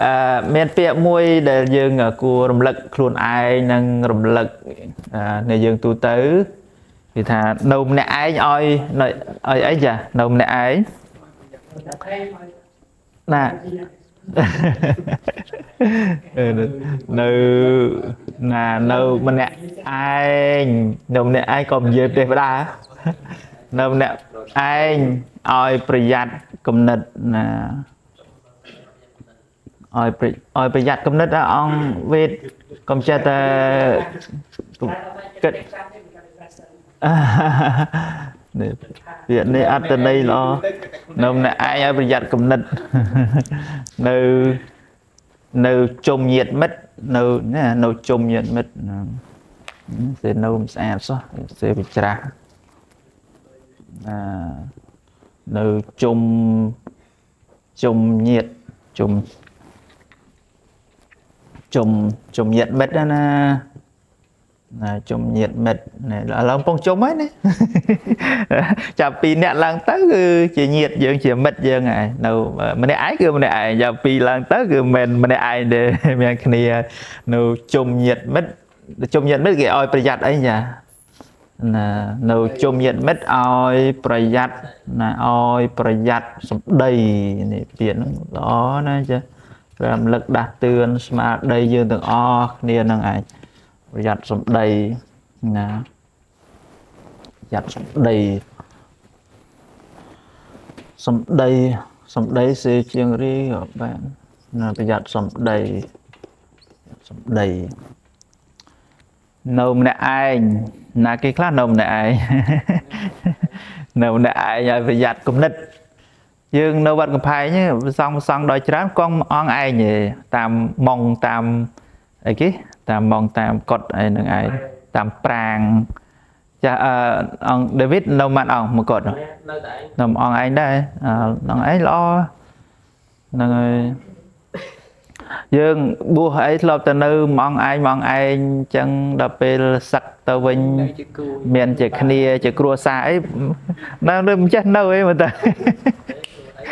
ແລະយើងគួររំលឹកខ្លួនឯងនិងរំលឹក ឲ្យប្រយ័ត្នគំនិតឲ្យអងវេទកុំចេះតែគិតវានេះអត្តន័យល្អនៅម្នាក់ឯងឲ្យប្រយ័ត្នគំនិតនៅ chùm nhiệt mệt đó nè, chùm nhiệt mệt này là lòng phong chùm ấy nè, chả pi nè làng tớ cứ chỉ nhiệt dương chỉ mệt dương này, đâu mình để ái cứ mình để ai, chả pi làng tớ cứ mình để ai để mình cái này, nấu chùm nhiệt mệt cái oi prayat ấy nhá, nấu chùm nhiệt mệt oi prayat đầy này biển đó nè chứ. រំលឹកដាស់តឿនស្មារតីយើងទាំងអស់គ្នានឹងឯងប្រយ័ត្នសម្ដី dương nấu bát cơm phai nhé xong xong đòi chán con on ai nhỉ tam ấy kia tam mong tam cột ấy nương ấy tam prang cha ông David nấu mặn ông một cột rồi nằm on ai đây nằm ấy lo nương dương bua ấy lo từ nơi mong ai chẳng đập bê sặc tàu vinh miền chỉ khnia chỉ cua xa ấy nằm đêm chết nâu ấy mà ta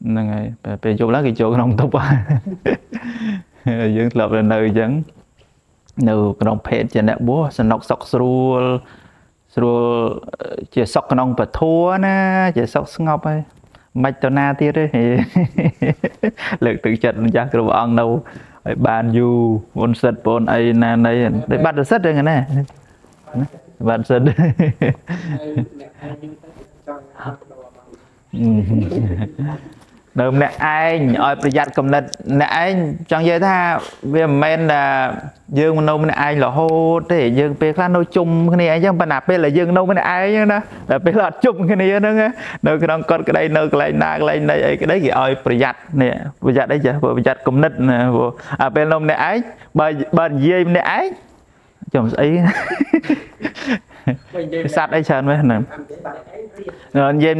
năng ấy về chỗ lá cái chỗ nông thôn dưỡng lập là nơi dẫn nâu nông phèn trên nẹt búa sân nóc sọc srul chỉ sọc nông bật thua na chỉ sọc ngọc ấy mạch tàu na tiết đấy lực tự trận chắc rồi ăn đâu bàn du bồn sệt bồn ấy na này để bắt được sệt đây này bắt sệt đừng nè anh ơi bây giờ cầm lên nè anh chẳng dễ tha vì men là dương nô bên ai là hô thì dương pe khá nô chung cái này chứ bạn nào pe là dương nô bên ai chứ đó là pe là chung cái này đó nghe nơi cái con cái đây nơi cái này cái đấy thì ơi bây giờ nè bây giờ đấy chứ bây giờ cầm lên nè à pe nông nè ấy bên dây nè ấy chồng ấy sát ấy chân với nè dây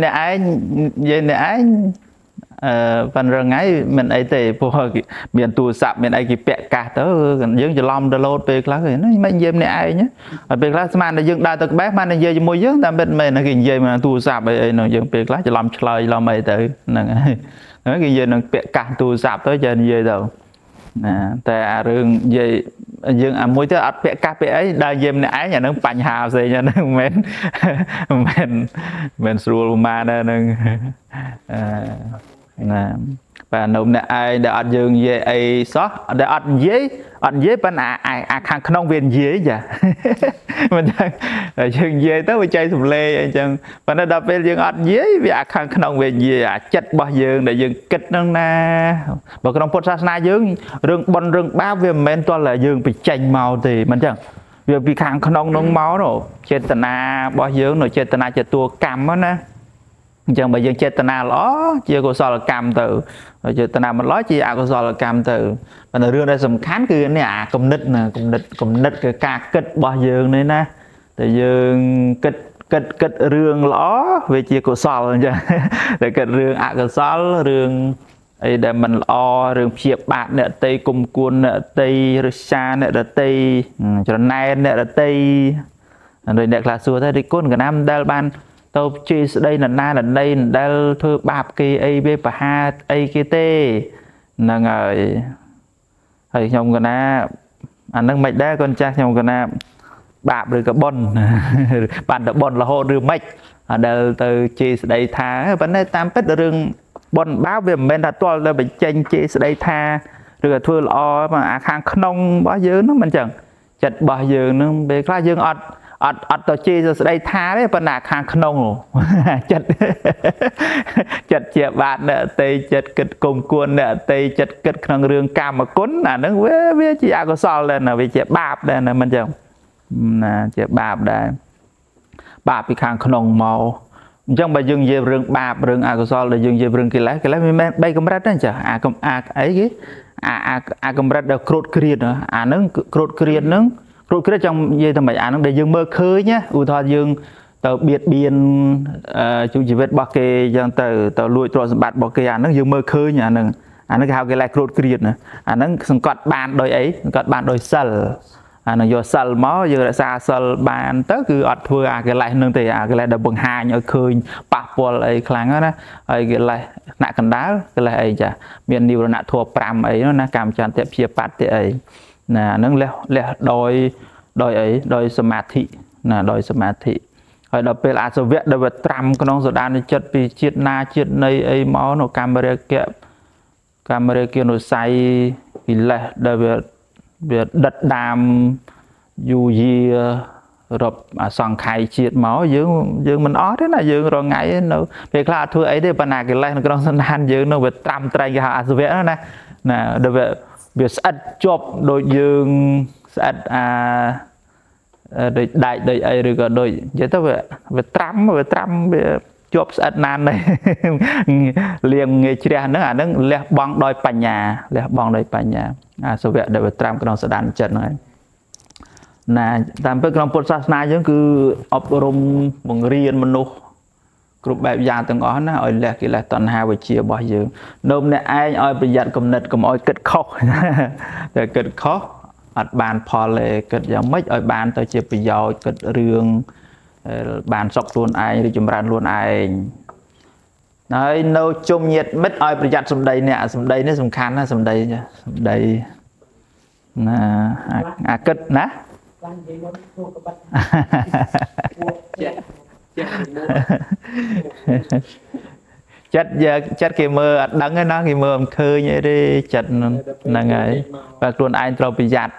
nè ấy phần rừng ấy mình ấy thì phù hợp miền tù sạp miền ấy kì bẹ cả tớ dương chỉ lom đờ lột về lá nó mấy dêm này ai nhé về lá man là dương đa tật bé man là dây môi dương tam bên mình là kì dây mà tù sạp ấy nó dương về lá chỉ lom chơi lom ấy tới nó kì dây nó bẹ cả tù sạp tới giờ dây đâuแต่ rừng dây dương à môi tới bẹ cả bẹ ấy đa dêm này ấy nhà nó bành hào gì nhà nó men sưu man đó nè và nôm nè ai đã ăn dương dễ ai xót đã ăn dễ bên à hàng không viên dễ vậy mình dương dễ tới mình chơi súp lê chẳng và nó đập bên dương ăn dễ vì hàng không viên dễ chết bao dương để dương kịch năng na và cái nông phật sát na dương rừng ba viên men toàn là dương bị chành màu thì mình chẳng việc bị hàng không nông máu rồi chết tận na bao dương rồi chết tận na chết tua cam á na chẳng bây giờ chết tana ló chưa có sao là cam tự Hãy subscribe cho kênh Ghiền Mì Gõ để không bỏ lỡ những video hấp dẫn. Tôi chơi đây là na lần đây đeo thưa bạp kia ab và ha akt là ngời thầy chồng còn á anh đang mệt đấy con trai chồng còn á bạp rồi cả bon bạn đã bon là hồ rừng mệt đeo từ chơi đây thà vấn đề tam pet rừng bon báo về bên đặt to là bị tranh chơi đây thà rồi thưa lo mà hàng nông bao nhiêu nó mình chẳng chặt bao nhiêu nó về khai dương ọt ọt ọt tờ chi rồi đây tha đấy phần nạc hàng nông chật chật chẹp bạn nè tây chật kịch cùng cuốn nè tây chật kịch năng rương cam mà cún là nó với chị à có sao lên là vì chẹp bạp đây là mình chồng chẹp bạp đây bạp bị hàng nông màu trong bài dương dây rừng bạp rừng à có sao là dương dây rừng kia lá mình bay cầm rát đó chả à cầm à ấy cái à cầm rát được cột kiệt nữa à nó cột kiệt nó rồi cái trong dây thằng bảy án để dương mơ khơi nhé u thọ dương tàu biệt biên chú chỉ biết bọc kê dân tàu tàu lui trò bạt bọc kê án nó dương mơ khơi nhỉ nè anh nó hào cái lại cột kiệt nè anh nó cọt bàn đôi ấy cọt bàn đôi sờ anh nó giờ sờ máu giờ lại xa sờ bàn tới cứ ọt thua à cái lại nương thì à cái lại đập bằng hai nhở khơi bạc bò lại kháng đó cái lại nạ cần đá cái lại ấy chả miền điều là nạ thua pram ấy nó cam chăn tẹp chia bạt tẹp ấy nè nâng lẹ đòi đòi ấy đòi sơ mạt thị là đòi sơ mạt thị rồi đó về là sơ Việt đời Việt Nam có nông dân đang chật vì chiết na chiết này ấy máu nó camera kia nó say thì lẹ đời Việt đất Nam dù gì rồi sòng khai chiết máu dương mình ó thế là dương rồi ngày nó về là thưa ấy để bạn nào cái này nó nông dân đang dương nó Việt Nam trai cái hạ sơ Việt đó nè đời Việt việc sát chụp đội dương sát đội đại đội ấy rồi còn đội vậy tao về Trump chụp sát nan này liền nghề chia nữa à nó lẹ băng đôi pành nhà lẹ băng đôi pành nhà à số về đội Trump còn sẽ đan chân này nè tam phước còn podcast này giống cứ operum bằng riêng mình luôn group bài giảng từng ở nó ở lẹ cái là tuần hai buổi chiều bao giờ nôm này ai ở bây giờ cầm nết cầm ở kịch khóc để kịch khóc ở bàn pha lê kịch giống mấy ở bàn tới chiều bây giờ kịch riêng bàn sọc luôn ai đi chụp ran luôn ai nói nấu chung nhiệt mất ở bây giờ sầm đầy nè sầm đầy nó sầm khăn nó sầm đầy nha sầm đầy à kịch nè chất kia mơ đắng nó kia mơ khơi như đi chất là ngày và luôn anh trâu bị giặt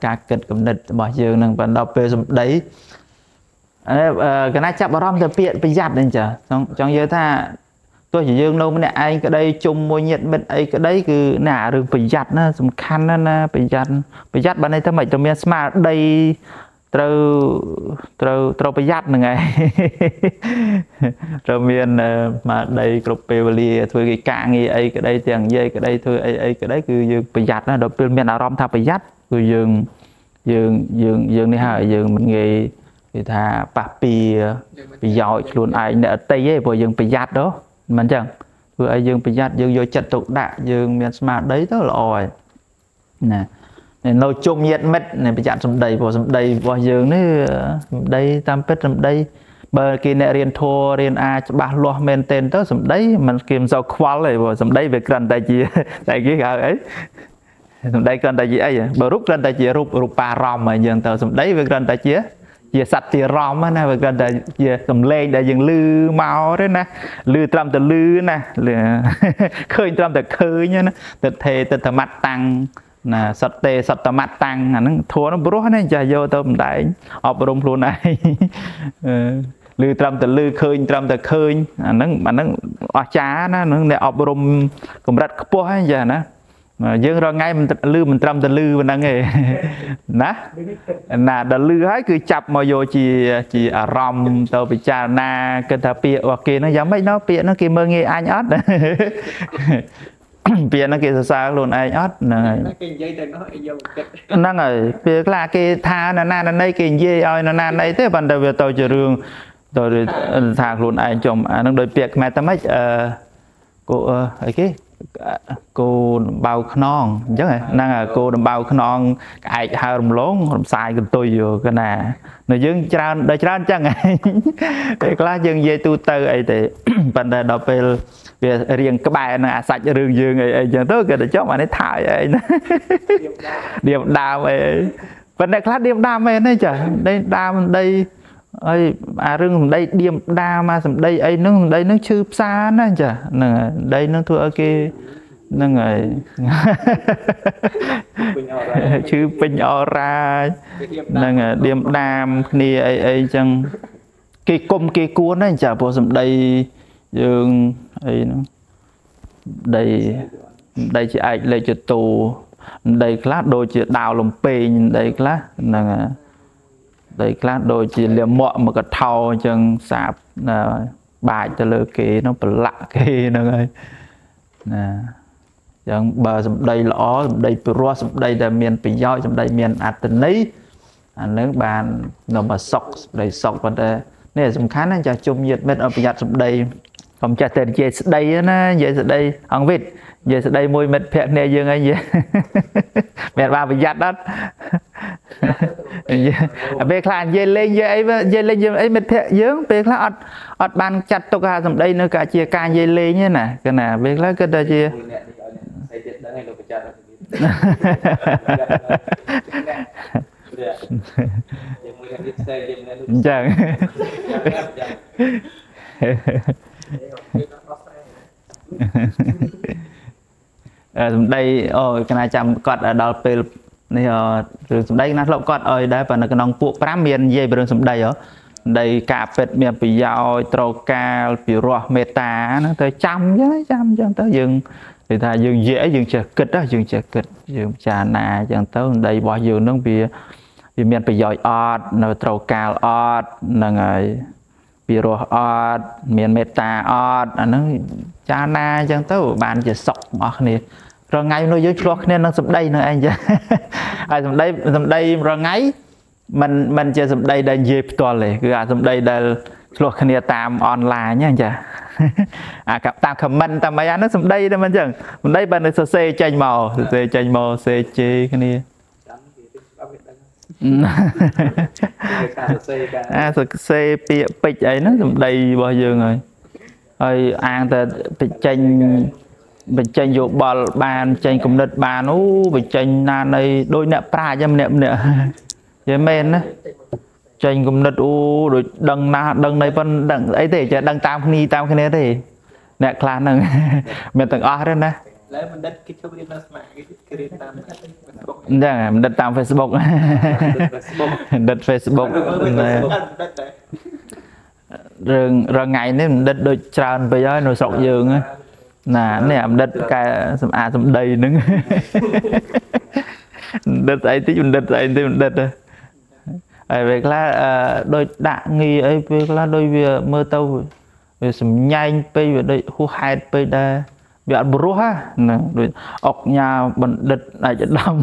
cả kịch cầm địch bỏ dương nâng vẫn đọc về đấy cái này chắc bảo rong giờ tiện bị giặt lên chờ trong giới tha tôi chỉ dương đâu này anh cái đây chung môi nhiệt bên ấy cái đấy cứ nả được bị giặt nó dùng khăn nó bị giặt bên đây thế mày trong miền smart đây trâu bây giờ này ngay trâu miền mà đây cột pevali thôi cái càng gì ấy cái đây tiền dây cái đây thôi ấy cái đấy cứ dường bây giờ nó đầu tiên miền nào rom thà bây giờ cứ dường đi hỏi dường mình nghề thì thà papi bây giờ luôn ai nợ tây ấy bây dường bây giờ đó mình chẳng vừa ai dường bây giờ dường vô chật tục đã dường miền mà đấy đó là ỏi nè nấu chung nhiệt mất này bị chặn sầm đầy vào giường đấy đây tam pet sầm đây bờ kia này riêng thua riêng ai ba loa men tên đó sầm đấy mình kiếm rau khoai này vào sầm đấy về cần đại gì đại cái gạo ấy sầm đấy cần đại gì ấy bờ rút cần đại gì rút pa rom mà giường tàu sầm đấy về cần đại gì về sạch thì rom á na về cần đại về sầm lên đại giường lư máu đấy na lư trăm từ lư na khơi trăm từ khơi nhá từ thề từ thầm mặt tăng nè sạt tê sạt tầm mặt tăng à nó thua nó bố nó chả vô tao mình đại ọp rôm luôn này lư trăm từ lư khơi trăm từ khơi à nó ọ chá nó để ọp rôm cũng rất bố hay giờ nè dương rồi ngay mình trăm từ lư mình đang nghề nè nà từ lư ấy cứ chập mà vô chỉ rom tao bị cha na cái thà pịa hoặc kia nó giống mấy nó pịa nó kia mơ nghe anh ớt Bia nó kia sao luôn ai ớt nó ngồi bia là kia tha nó na nó nay kia dây ơi nó na nay thế ban đầu về tàu chở đường rồi thả luôn ai chồng nó đôi bia mẹ ta mấy cô ấy cái cô bao non chứ này năng là cô đồng bao non ai hai đồng lốn đồng sai của tôi vừa cái nè nó dưng trao đời trao chẳng này việc lá dưng dây tu tư ấy thì vấn đề đọc về riêng các bạn là sạch rừng dương ấy giờ tới cái để cho bạn ấy thải ấy điểm đam ấy vấn đề lá điểm đam ấy đấy trời đây đam đây ấy à rừng đây điểm đa mà đây ấy nó đây nó chưa xa nó chả nè đây nó thua kia nó người chữ pin ora nè điểm đam nia ấy ấy chăng cái cung cái cuốn đấy chả vô sầm đây dương ấy nó đây đây chị ai lấy chị tù đây lá đôi chị đào lồng pin đây lá nè đây các đôi chỉ liềm mọt một cái thau chừng sạp bài cho lơ kế nó bẩn lạ kê nó ngay nè chừng bờ đây lõ đây pro đây là miền Bình Doi đây miền Atlantic anh lớn bàn nó mà sọc đây sọc vấn đề này sầm khán anh cha chung nhiệt bên ở Bình Nhật đây còn cha tiền về đây nó về đây ăn vịt về đây môi mệt phẹt này dương anh gì mệt vào Bình Nhật đó về là dây lên ấy mệt thế dướng về là ọt bàn chặt tục hà đây nó cả chia ca dây lên như này cái nè về là cái đó chia chẳng đây ôi cái này chạm cọt ở đầu pel này rồi đây nó lộng cọt ơi đây và nó còn buộc pram miền dây bờ sông đây ở đây cà phết miền Pì Dao Troca Piro Meta nó tới trăm tới dừng thì ta dừng dễ dừng chật kịch đó dừng chật kịch dừng trà nà dừng tới đây bỏ dừng nó vì miền Pì Dao ọt nó Troca ọt là người Piro ọt miền Meta ọt nó trà nà dừng tới bạn chỉ sọc mọt này rồi ngay nó dưới cho nên nó sụp đây nữa anh chứ ai sụp đây rồi ngay mình chơi sụp đây đang dịp toàn lệ cứ sụp đây là cho nên tam online nhá anh chứ cặp tam comment tam mấy anh nó sụp đây đâu mình chừng mình đây bên là c tranh màu c chi cái này c pich ấy nó sụp đây bao giờ rồi ơi an ta tranh bình tranh vô bờ bàn tranh công đất bàn ú bình tranh na này đôi nẹp pra cho nệm nè với men á tranh công đất u rồi đằng na đằng này vẫn đằng ấy để cho đằng tam cái này thì nè clan đằng miền tầng ở đó nè mình đặt tam Facebook rồi ngày đấy mình đặt đôi tràn bây giờ nó sọc giường á nè nè đất cái sầm đầy nữa đất ấy tí đất ấy việc là đôi đạ nghi ấy việc là đôi việc mơ tâu về sầm nhanh pây về đôi khu hai pây đa về ăn bùa ha nè đôi ốc nhà bận đất này chật đầm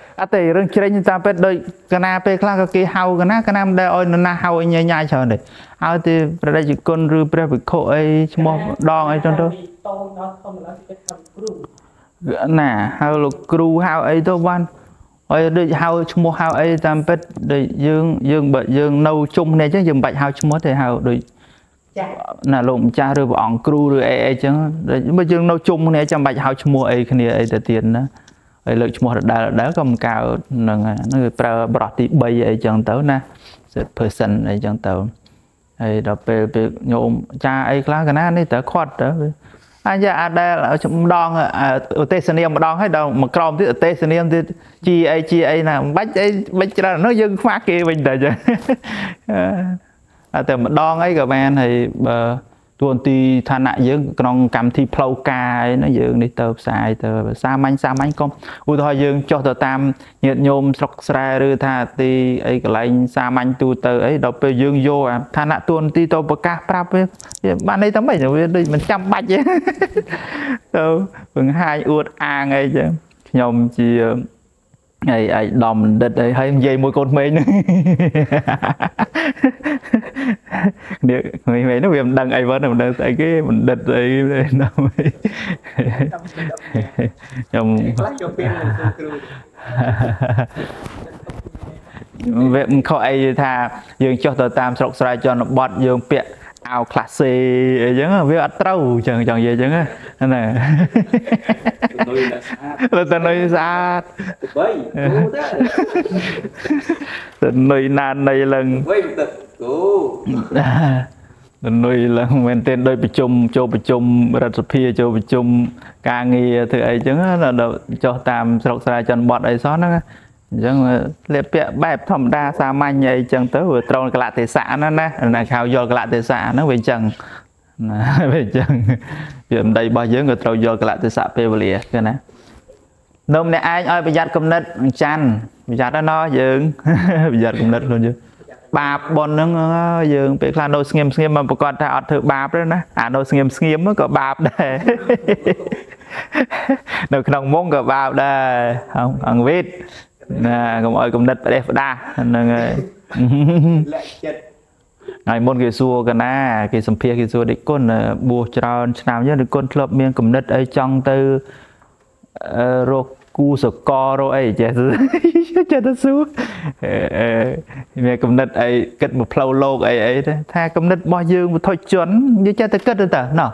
à thì rừng trinh ta biết đôi cái na pe lá cái kia hao cái na nam đây ôi na hao nhai nhai chờ này hao thì đây chỉ con rùi bẹo bị khô ấy mò đòn ấy trong đó nè hao lục cừu hao ấy tôi ban ôi đây hao chum hao ấy tam pet đây dương bạch dương nâu chung này chứ dương bạch hao chum thì hao rồi nè lụm cha rồi bọn cừu rồi ấy chứ mà dương nâu chung này trăm bạch hao chum ấy cái này ấy là tiền đó ấy lục chum đã cầm cao là nó người bọt thì bay ấy chẳng tới nè person ấy chẳng tới ấy đọc về nhôm cha ấy lá cái này tới khoát đó anh ra đây là chúng đòn ở tây sơn niêm đòn hết đâu mà còn thì ở tây sơn niêm thì chia nào bách ra nó dưng phá kia mình để chứ à từ một đòn ấy các bạn thì tuần ti thanh nại dưng còn cầm thì plau cài nó dưng đi từ xài từ xa manh con u thôi dưng cho từ tam nhiệt nhôm sọc xài rồi thà thì ấy cái lạnh xa manh tu từ ấy đọc về dưng vô à thanh nại tuần ti tàu bạc cá prap bạn ấy tấm bảy rồi đây mình trăm bạch chứ đâu phần hai uất a ngay chứ nhôm chỉ ấy ấy đòn đứt ấy hay dây môi cột mây nữa nếu người mày nó viêm đằng ấy vẫn đang tại cái mình đứt ấy nó trong về mình khỏi thà dường cho tờ tam sọc xoay cho nó bọt dường bẹt ao classy giống với ắt trâu chẳng chẳng về chẳng á nè là tên nơi xa tên nơi nan này lần tên nơi là mình tên đôi bị chung cho bị chung rất phia cho bị chung ca nghi thứ ấy chứng là cho tam sọc ra chân bọt ấy xót nó chẳng lệ bẹ bẹp thầm đa xa manh nhầy chẳng tới vừa tròn cái lạ thể xã nó nè là khao do cái lạ thể xã nó về chẳng việc đây bao nhiêu người trâu do cái lạ thể xã về lìa cái này nôm này ai ơi bây giờ cầm nết chăn bây giờ nó no dừng bây giờ cầm nết luôn chứ bà bọn nó dừng bị là nô nghiêm nghiêm mà còn ta thử bà đó nè à nô nghiêm nó có bà đấy được đồng muốn có bà đây không ăn vít nè cũng ơi cũng đứt đẹp đa ngày môn kia xua cái na kia sầm kia xua để con bùa tròn nào nhớ được con club miên cũng đứt ấy trong từ rồi cu sờ co rồi ấy chết suốt miên cũng đứt ấy kết một flow lâu ấy đấy tha cũng đứt bao dương một thôi chuẩn như cha ta kết được tờ nào